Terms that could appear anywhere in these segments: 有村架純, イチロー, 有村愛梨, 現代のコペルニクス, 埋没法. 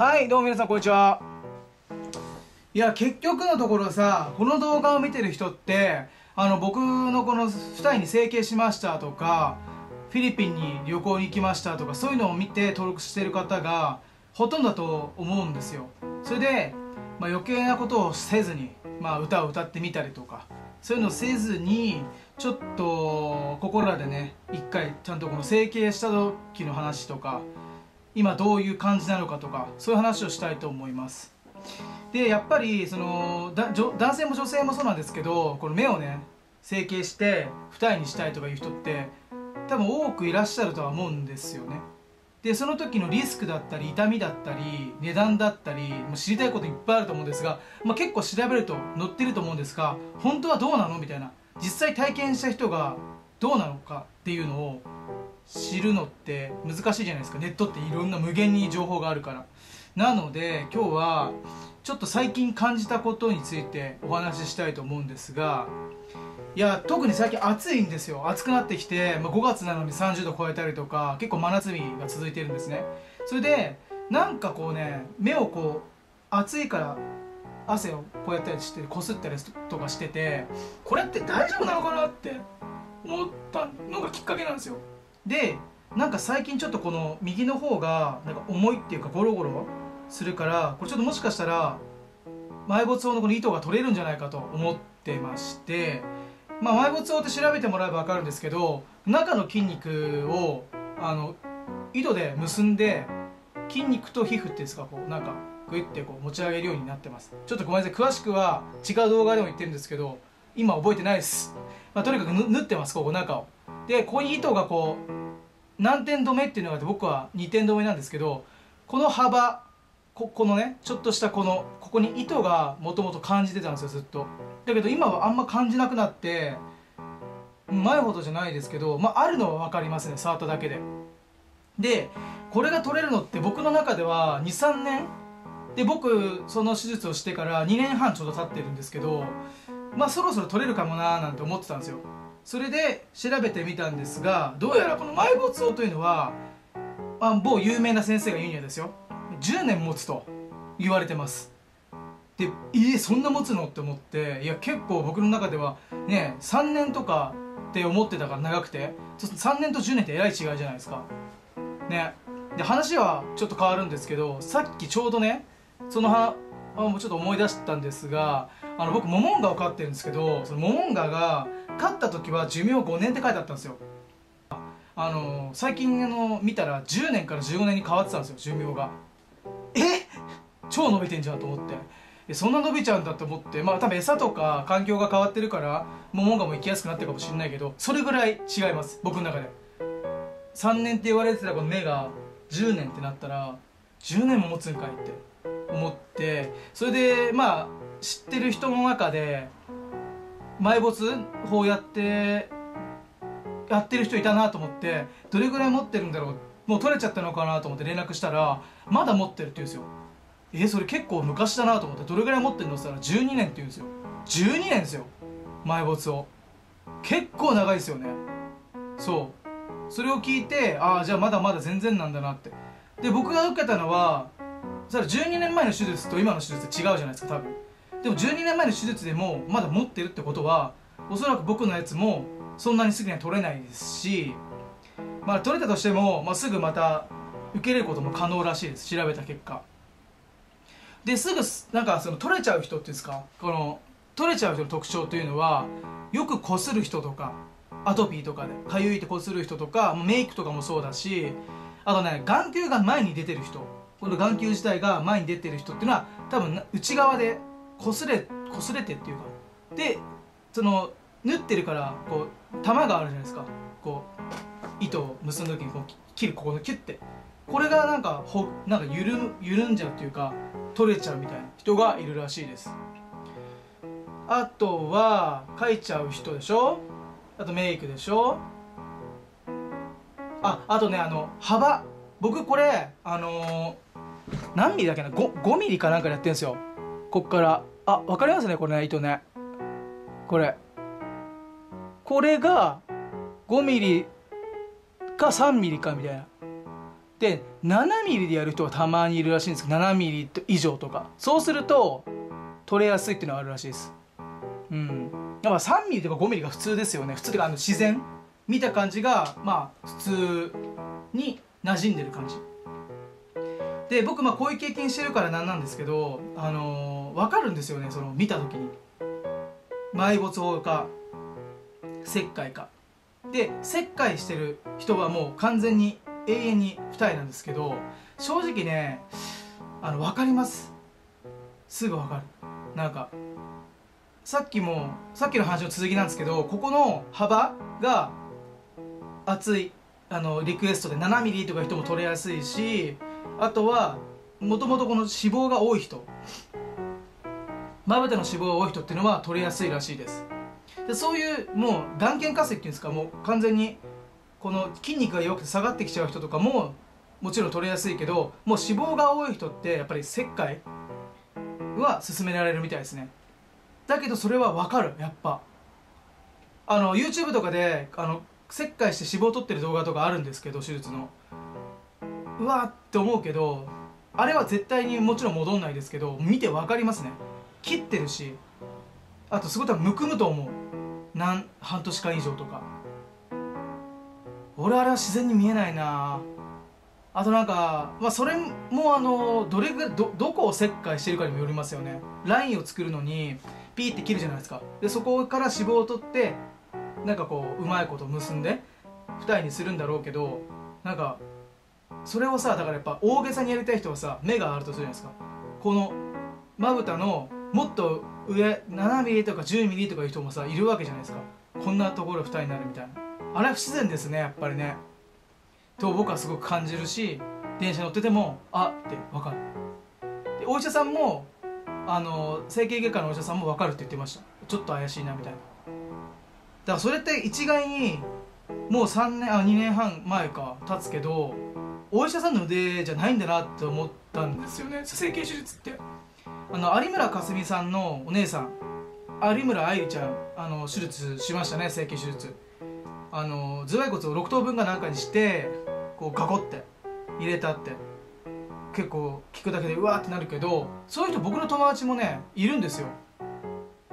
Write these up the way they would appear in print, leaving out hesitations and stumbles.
はい、どうも皆さんこんにちは。いや、結局のところさ、この動画を見てる人って、僕のこの2人に整形しましたとか、フィリピンに旅行に行きましたとか、そういうのを見て登録してる方がほとんどだと思うんですよ。それで、余計なことをせずに、歌を歌ってみたりとか、そういうのをせずに、ちょっと心らでね、一回ちゃんとこの整形した時の話とか、今どういう感じなのかとか、そういう話をしたいと思います。で、やっぱりその男性も女性もそうなんですけど、この目をね整形して二重にしたいとかいう人って多分多くいらっしゃるとは思うんですよね。で、その時のリスクだったり痛みだったり値段だったり、もう知りたいこといっぱいあると思うんですが、結構調べると載ってると思うんですが、本当はどうなのみたいな、実際体験した人がどうなのかっていうのを知るのって難しいじゃないですか。ネットっていろんな無限に情報があるから。なので今日はちょっと最近感じたことについてお話ししたいと思うんですが、いや、特に最近暑いんですよ。暑くなってきて、5月なのに30度超えたりとか、結構真夏日が続いてるんですね。それでなんかこうね、目をこう暑いから汗をこうやったりしてこすったりとかしてて、これって大丈夫なのかなって思ったのがきっかけなんですよ。で、なんか最近ちょっとこの右の方がなんか重いっていうかゴロゴロするから、これちょっともしかしたら埋没法のこの糸が取れるんじゃないかと思ってまして、埋没法って調べてもらえば分かるんですけど、中の筋肉を糸で結んで、筋肉と皮膚っていうんですか、こうなんかグイッてこう持ち上げるようになってます。ちょっとごめんなさい、詳しくは違う動画でも言ってるんですけど、今覚えてないです。とにかく縫ってます、ここ中を。で、ここに糸がこう何点止めっていうのがあって、僕は2点止めなんですけど、この幅、このねちょっとしたここに糸がもともと感じてたんですよ、ずっと。だけど今はあんま感じなくなって、前ほどじゃないですけど、あるのは分かりますね、触っただけで。で、これが取れるのって僕の中では23年で、僕その手術をしてから2年半ちょうど経ってるんですけど、そろそろ取れるかもなーなんて思ってたんですよ。それで調べてみたんですが、どうやらこの埋没法というのは、某有名な先生が言うにはですよ、10年持つと言われてます。で、そんな持つのって思って、いや結構僕の中ではね3年とかって思ってたから、長くて、3年と10年ってえらい違いじゃないですかね。で、話はちょっと変わるんですけど、さっきちょうどねそのもうちょっと思い出したんですが、僕モモンガを飼ってるんですけど、そのモモンガが飼った時は寿命5年って書いてあったんですよ。最近見たら10年から15年に変わってたんですよ、寿命が。超伸びてんじゃんと思って、そんな伸びちゃうんだと思って、多分餌とか環境が変わってるからモモンガも生きやすくなってるかもしれないけど、それぐらい違います、僕の中で。3年って言われてたこの目が10年ってなったら、10年も持つんかいって思って、それで知ってる人の中で埋没法やってる人いたなと思って、どれぐらい持ってるんだろう、もう取れちゃったのかなと思って連絡したら、まだ持ってるって言うんですよ。それ結構昔だなと思って、どれぐらい持ってるのって言ったら12年って言うんですよ。12年ですよ、埋没を。結構長いですよね。そう、それを聞いて、じゃあまだまだ全然なんだなって。で、僕が受けたのは12年前の手術と今の手術違うじゃないですか、多分。でも12年前の手術でもまだ持ってるってことは、おそらく僕のやつもそんなにすぐには取れないですし、取れたとしても、すぐまた受けれることも可能らしいです、調べた結果。ですぐなんか取れちゃう人っていうんですか、この取れちゃう人の特徴というのは、よくこする人とか、アトピーとかでかゆいってこする人とか、メイクとかもそうだし、あとね、眼球が前に出てる人、この眼球自体が前に出てる人っていうのは、多分内側でこすれてっていうか、で縫ってるからこう玉があるじゃないですか、こう糸を結んだ時にこう切る、ここのキュッて、これがなんか緩んじゃうっていうか、取れちゃうみたいな人がいるらしいです。あとは描いちゃう人でしょ、あとメイクでしょ、あとね、幅、僕これ何ミリだっけな、 5ミリかなんかやってるんですよ、こっから。分かりますね、これね、糸ね、これが5ミリか3ミリかみたいなで7ミリでやる人がたまにいるらしいんですけど、7ミリ以上とか、そうすると取れやすいっていうのがあるらしいです。うん、だから3ミリとか5ミリが普通ですよね。普通というか自然見た感じがまあ普通に馴染んでる感じで、僕まあこういう経験してるからなんなんですけど、分かるんですよね、その見た時に。埋没法か石灰かで、石灰してる人はもう完全に永遠に二重なんですけど、正直ね分かります。すぐ分かる。なんかさっきの話の続きなんですけど、ここの幅が厚いリクエストで7ミリとか人も取れやすいし、あとはもともとこの脂肪が多い人、まぶたの脂肪が多い人っていうのは取れやすいらしいです。でそういうもう眼瞼下垂っていうんですか、もう完全にこの筋肉が弱くて下がってきちゃう人とかももちろん取れやすいけど、もう脂肪が多い人ってやっぱり石灰は勧められるみたいですね。だけどそれは分かる。やっぱYouTube とかで切開して脂肪を取ってる動画とかあるんですけど、手術のうわーって思うけど、あれは絶対にもちろん戻んないですけど、見て分かりますね。切ってるし、あとすごい多分むくむと思う、半年間以上とか。俺あれは自然に見えないな。あとなんか、まあ、それもどこを切開してるかにもよりますよね。ラインを作るのにピーって切るじゃないですか。でそこから脂肪を取ってなんかこううまいこと結んで二重にするんだろうけど、なんかそれをさ、だからやっぱ大げさにやりたい人はさ、目があるとするじゃないですか。このまぶたのもっと上7ミリとか10ミリとかいう人もさいるわけじゃないですか。こんなところ二重になるみたいな、あれ不自然ですね、やっぱりね、と僕はすごく感じるし、電車乗っててもあって分かる。でお医者さんも整形外科のお医者さんも分かるって言ってました。ちょっと怪しいなみたいな。だからそれって一概にもう2年半前か経つけど、お医者さんの腕じゃないんだなって思ったんですよね、整形手術って。有村架純さんのお姉さん、有村愛梨ちゃん手術しましたね、整形手術。頭蓋骨を6等分が中にしてこうガコって入れたって結構聞くだけでうわーってなるけど、そういう人僕の友達もねいるんですよ。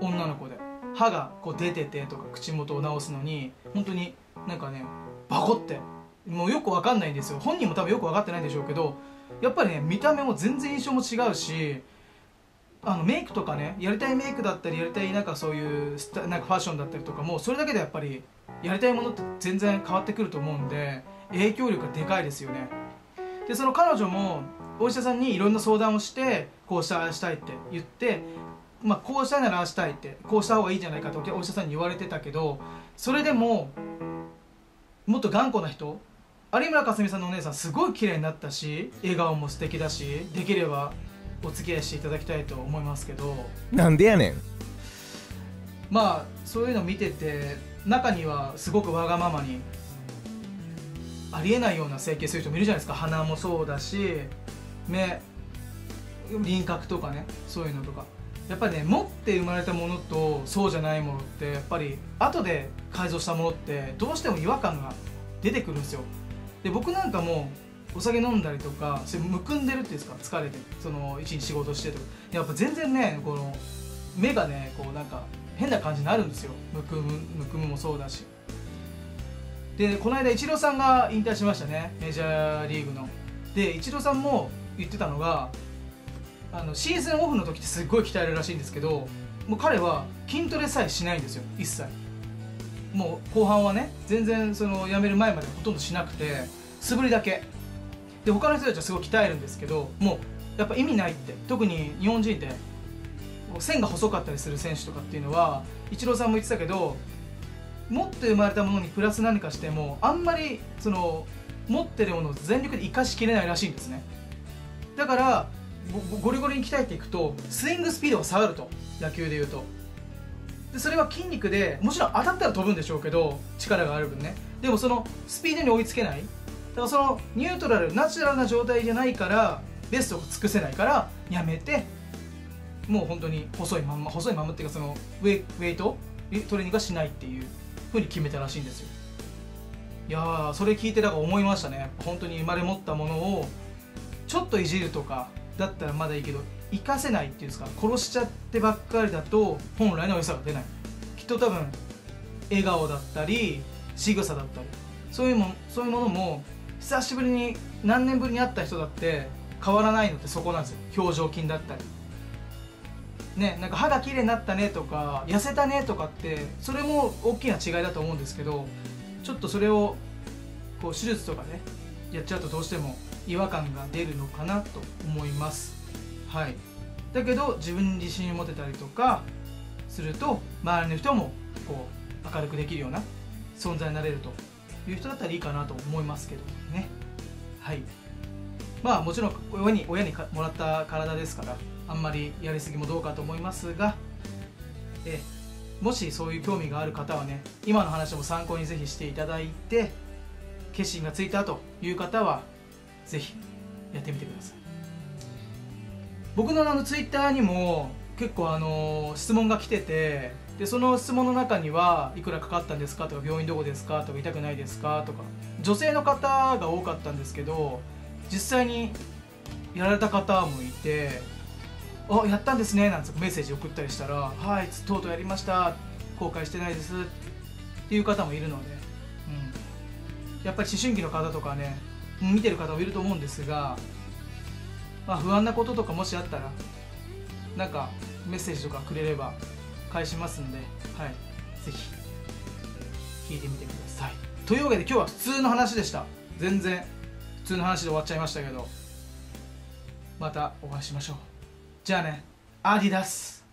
女の子で歯がこう出ててとか、口元を直すのに本当になんかねバコって、もうよく分かんないんですよ。本人も多分よく分かってないんでしょうけど、やっぱりね見た目も全然印象も違うし、メイクとかね、やりたいメイクだったりやりたいなんかそういうなんかファッションだったりとかも、それだけでやっぱりやりたいものって全然変わってくると思うんで、影響力がでかいですよね。でその彼女もお医者さんにいろんな相談をして、こうしたあしたいって言って、まあ、こうしたいならあしたいって、こうした方がいいじゃないかとお医者さんに言われてたけど、それでももっと頑固な人、有村架純さんのお姉さんすごい綺麗になったし、笑顔も素敵だし、できればお付き合いしていただきたいと思いますけど、なんでやねん。まあそういうの見てて、中にはすごくわがままにありえないような整形する人もいるじゃないですか。鼻もそうだし、目、輪郭とかね、そういうのとか、やっぱりね持って生まれたものとそうじゃないものってやっぱり後で改造したものってどうしても違和感が出てくるんですよ。で僕なんかもお酒飲んだりとかむくんでるっていうんですか、疲れてその一日仕事してとか、やっぱ全然ねこの目がねこうなんか変な感じになるんですよ。むくむもそうだし。でこの間イチローさんが引退しましたね、メジャーリーグの。でイチローさんも言ってたのが、シーズンオフの時ってすっごい鍛えるらしいんですけど、もう彼は筋トレさえしないんですよ、一切。もう後半はね全然その辞める前までほとんどしなくて、素振りだけで、他の人たちはすごい鍛えるんですけど、もうやっぱ意味ないって。特に日本人って線が細かったりする選手とかっていうのは、イチローさんも言ってたけど、持って生まれたものにプラス何かしてもあんまりその持ってるものを全力で生かしきれないらしいんですね。だからゴリゴリに鍛えていくとスイングスピードが下がると、野球でいうと。でそれは筋肉でもちろん当たったら飛ぶんでしょうけど、力がある分ね。でもそのスピードに追いつけない、だからそのニュートラルナチュラルな状態じゃないから、ベストを尽くせないからやめて、もう本当に細いまんまっていうか、そのウェイトトレーニングはしないっていうふうに決めたらしいんですよ。いやー、それ聞いてだから思いましたね。本当に生まれ持ったものをちょっといじるとかだったらまだいいけど、生かせないっていうんですか、殺しちゃってばっかりだと本来の良さが出ない。きっと多分笑顔だったり仕草だったりそういうものも久しぶりに何年ぶりに会った人だって変わらないのってそこなんですよ。表情筋だったりね、なんか歯が綺麗になったねとか痩せたねとかってそれも大きな違いだと思うんですけど、ちょっとそれをこう手術とかねやっちゃうとどうしても違和感が出るのかなと思います。はい、だけど自分に自信を持てたりとかすると周りの人もこう明るくできるような存在になれるという人だったらいいかなと思いますけどね。はい、まあもちろん親にもらった体ですからあんまりやりすぎもどうかと思いますが、もしそういう興味がある方はね、今の話も参考にぜひしていただいて、決心がついたという方はぜひやってみてください。僕のツイッターにも結構質問が来てて、でその質問の中にはいくらかかったんですかとか病院どこですかとか痛くないですかとか女性の方が多かったんですけど、実際にやられた方もいて、あ、やったんですねなんてメッセージ送ったりしたら、はい、とうとうやりました、後悔してないですっていう方もいるので、やっぱり思春期の方とかね、見てる方もいると思うんですが、まあ、不安なこととかもしあったら、なんかメッセージとかくれれば返しますんで、はい、ぜひ聞いてみてください。というわけで今日は普通の話でした。全然普通の話で終わっちゃいましたけど、またお会いしましょう。じゃあね、アディダス。